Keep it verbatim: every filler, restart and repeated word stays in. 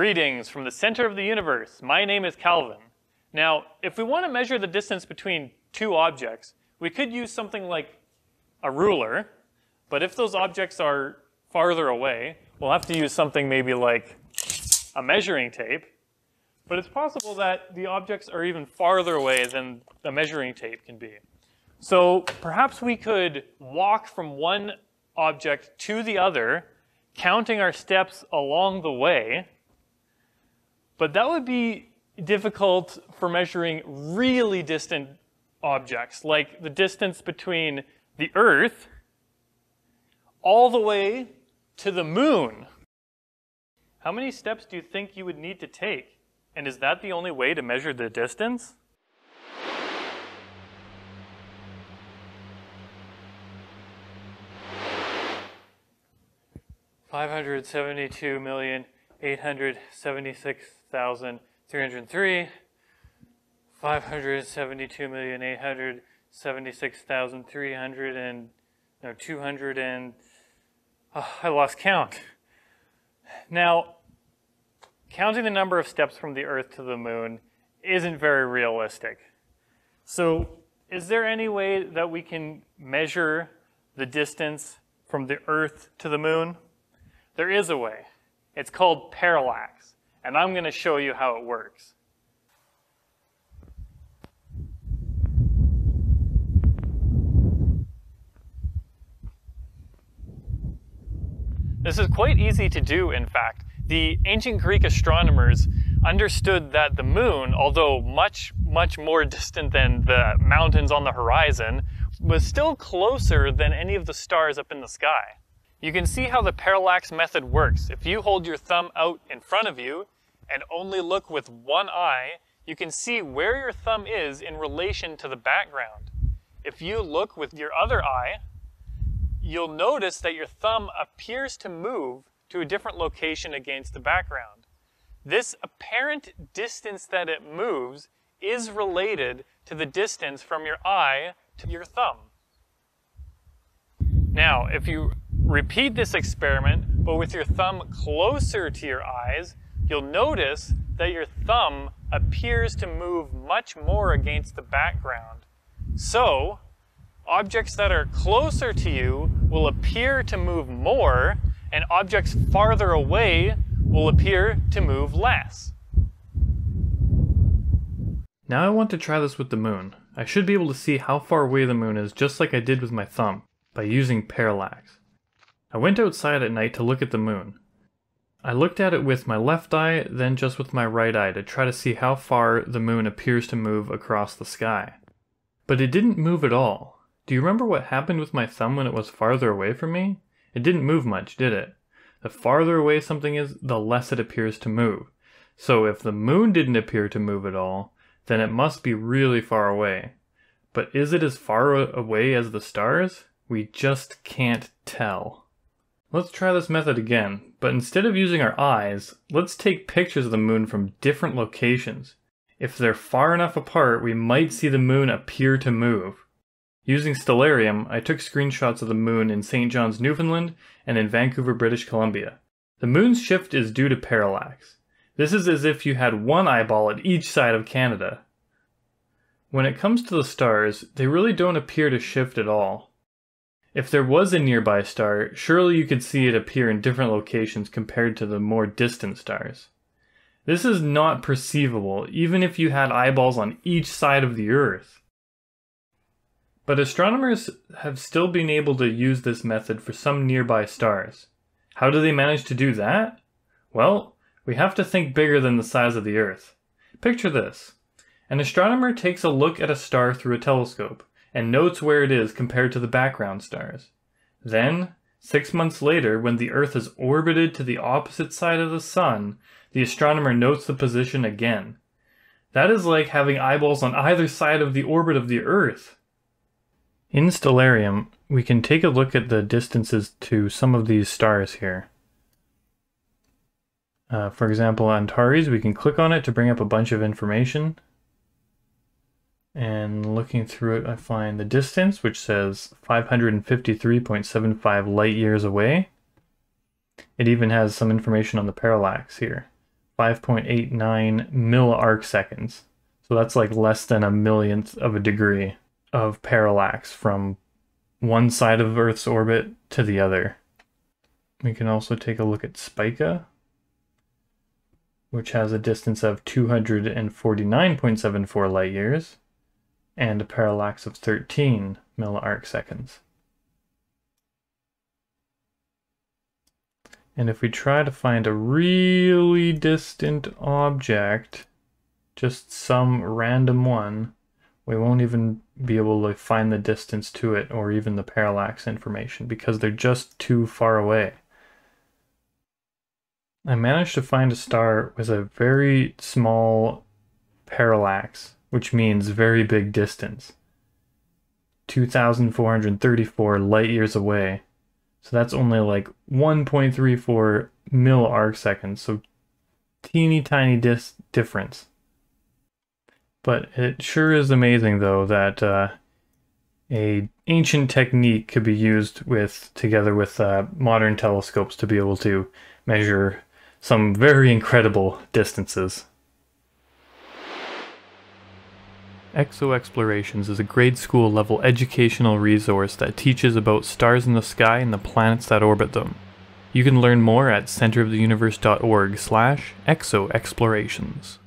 Greetings from the center of the universe. My name is Calvin. Now, if we want to measure the distance between two objects, we could use something like a ruler, but if those objects are farther away, we'll have to use something maybe like a measuring tape. But it's possible that the objects are even farther away than the measuring tape can be. So perhaps we could walk from one object to the other, counting our steps along the way, but that would be difficult for measuring really distant objects, like the distance between the Earth all the way to the moon. How many steps do you think you would need to take? And is that the only way to measure the distance? five hundred seventy-two million, eight hundred seventy-six thousand, three hundred three, five hundred seventy-two million, eight hundred seventy-six thousand, three hundred and, no, two hundred and, oh, I lost count. Now, counting the number of steps from the Earth to the moon isn't very realistic. So is there any way that we can measure the distance from the Earth to the moon? There is a way. It's called parallax, and I'm going to show you how it works. This is quite easy to do, in fact. The ancient Greek astronomers understood that the moon, although much, much more distant than the mountains on the horizon, was still closer than any of the stars up in the sky. You can see how the parallax method works. If you hold your thumb out in front of you and only look with one eye, you can see where your thumb is in relation to the background. If you look with your other eye, you'll notice that your thumb appears to move to a different location against the background. This apparent distance that it moves is related to the distance from your eye to your thumb. Now, if you repeat this experiment, but with your thumb closer to your eyes, you'll notice that your thumb appears to move much more against the background. So, objects that are closer to you will appear to move more, and objects farther away will appear to move less. Now I want to try this with the moon. I should be able to see how far away the moon is, just like I did with my thumb, by using parallax. I went outside at night to look at the moon. I looked at it with my left eye, then just with my right eye to try to see how far the moon appears to move across the sky. But it didn't move at all. Do you remember what happened with my thumb when it was farther away from me? It didn't move much, did it? The farther away something is, the less it appears to move. So if the moon didn't appear to move at all, then it must be really far away. But is it as far away as the stars? We just can't tell. Let's try this method again, but instead of using our eyes, let's take pictures of the moon from different locations. If they're far enough apart, we might see the moon appear to move. Using Stellarium, I took screenshots of the moon in Saint John's, Newfoundland, and in Vancouver, British Columbia. The moon's shift is due to parallax. This is as if you had one eyeball at each side of Canada. When it comes to the stars, they really don't appear to shift at all. If there was a nearby star, surely you could see it appear in different locations compared to the more distant stars. This is not perceivable, even if you had eyeballs on each side of the Earth. But astronomers have still been able to use this method for some nearby stars. How do they manage to do that? Well, we have to think bigger than the size of the Earth. Picture this. An astronomer takes a look at a star through a telescope and notes where it is compared to the background stars. Then, six months later, when the Earth is orbited to the opposite side of the Sun, the astronomer notes the position again. That is like having eyeballs on either side of the orbit of the Earth. In Stellarium, we can take a look at the distances to some of these stars here. Uh, for example, Antares, we can click on it to bring up a bunch of information. And looking through it, I find the distance, which says five hundred fifty-three point seven five light years away. It even has some information on the parallax here. five point eight nine milliarcseconds. So that's like less than a millionth of a degree of parallax from one side of Earth's orbit to the other. We can also take a look at Spica, which has a distance of two hundred forty-nine point seven four light years and a parallax of thirteen milliarcseconds. And if we try to find a really distant object, just some random one, we won't even be able to find the distance to it or even the parallax information because they're just too far away. I managed to find a star with a very small parallax, which means very big distance, two thousand four hundred thirty-four light years away. So that's only like one point three four milliarcseconds, so teeny tiny dis difference. But it sure is amazing, though, that uh, a ancient technique could be used with together with uh, modern telescopes to be able to measure some very incredible distances. ExoExplorations is a grade school level educational resource that teaches about stars in the sky and the planets that orbit them. You can learn more at center of the universe dot org slash exo explorations.